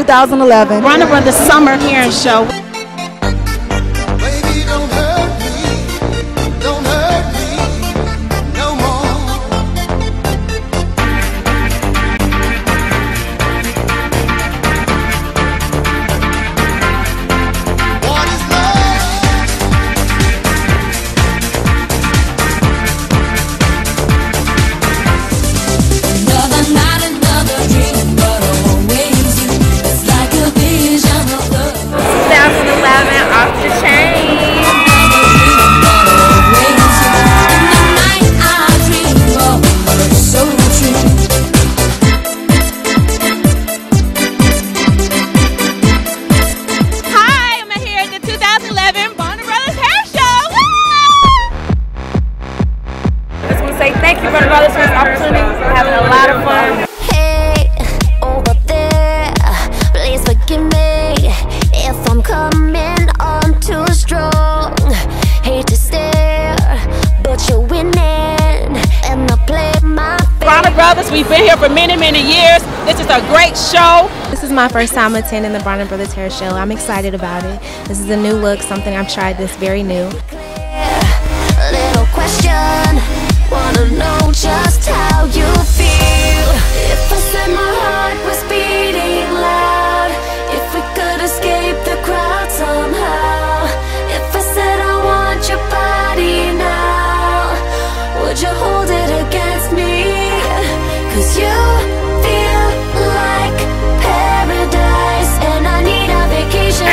2011. Bronner Brothers Summer Hearing Show. Thank you, Bronner Brothers, for this opportunity. We're having a lot of fun. Hey, over there, please forgive me if I'm coming on too strong. Hate to stare, but you're winning, and I play my favorite. Bronner Brothers, we've been here for many, many years. This is a great show. This is my first time attending the Bronner Brothers Hair Show. I'm excited about it. This is a new look, something I've tried that's very new. Little question. Wanna know just how you feel. If I said my heart was beating loud, if we could escape the crowd somehow, if I said I want your body now, would you hold it against me? 'Cause you feel like paradise, and I need a vacation.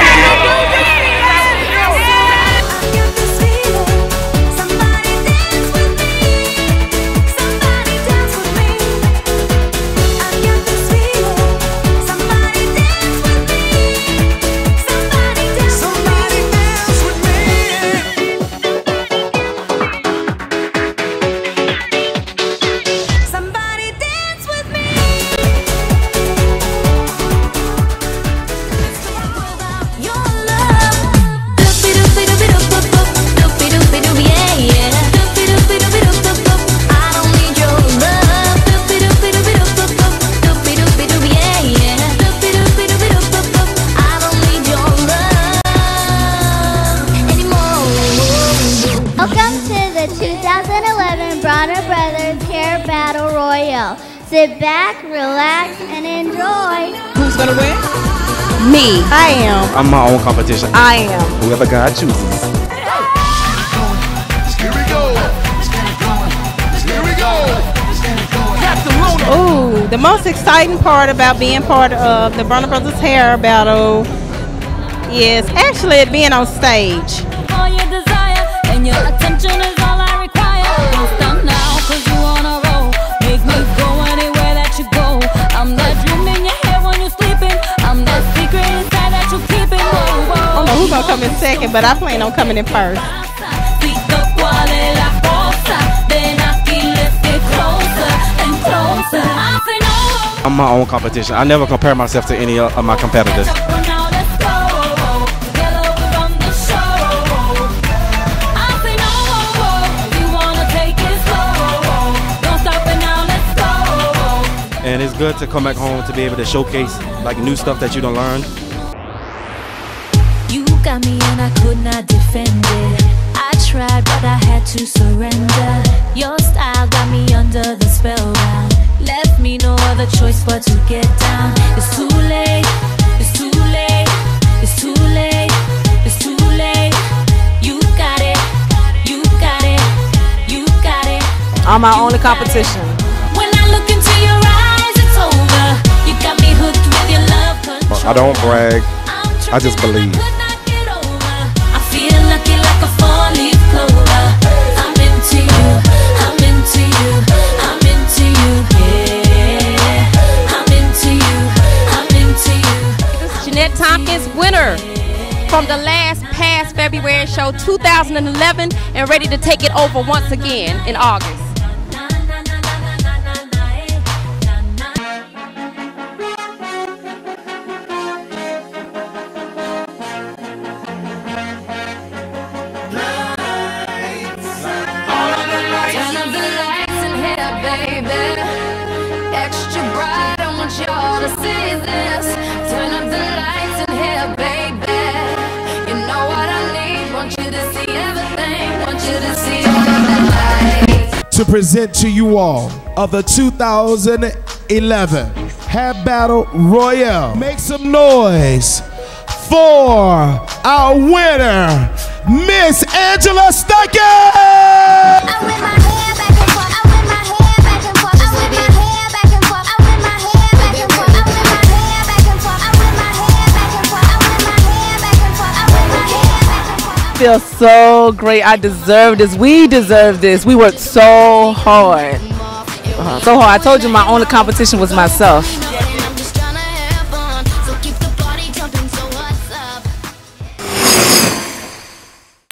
Bronner Brothers Hair Battle Royale. Sit back, relax, and enjoy. Who's gonna win? Me. I am. I'm my own competition. I am. Whoever God chooses. Ooh, the most exciting part about being part of the Bronner Brothers Hair Battle is actually being on stage. All your desire and your attention is all I require. I'm coming second, but I plan on coming in first. I'm my own competition. I never compare myself to any of my competitors. And it's good to come back home to be able to showcase like new stuff that you done learned. Got me and I could not defend it. I tried, but I had to surrender. Your style got me under the spell now. Left me no other choice but to get down. It's too late, it's too late, it's too late, it's too late. You got it, you got it, you got it. I'm my only competition. When I look into your eyes, it's over. You got me hooked with your love control. I don't brag, I just believe. From the past February show 2011, and ready to take it over once again in August. Turn up the lights in here, baby. Extra bright, I want y'all to see this. Turn up to present to you all of the 2011 Hat Battle Royale. Make some noise for our winner, Miss Angela Stucker! I win my hair back and forth, I win my hair back and forth, I win my hair back and forth, I win my hair back and forth, I win my hair back and forth, I win my hair back and forth, I win my hair back and forth, I win my hair back and forth. I feel so great. I deserve this. We deserve this. We worked so hard. I told you my only competition was myself.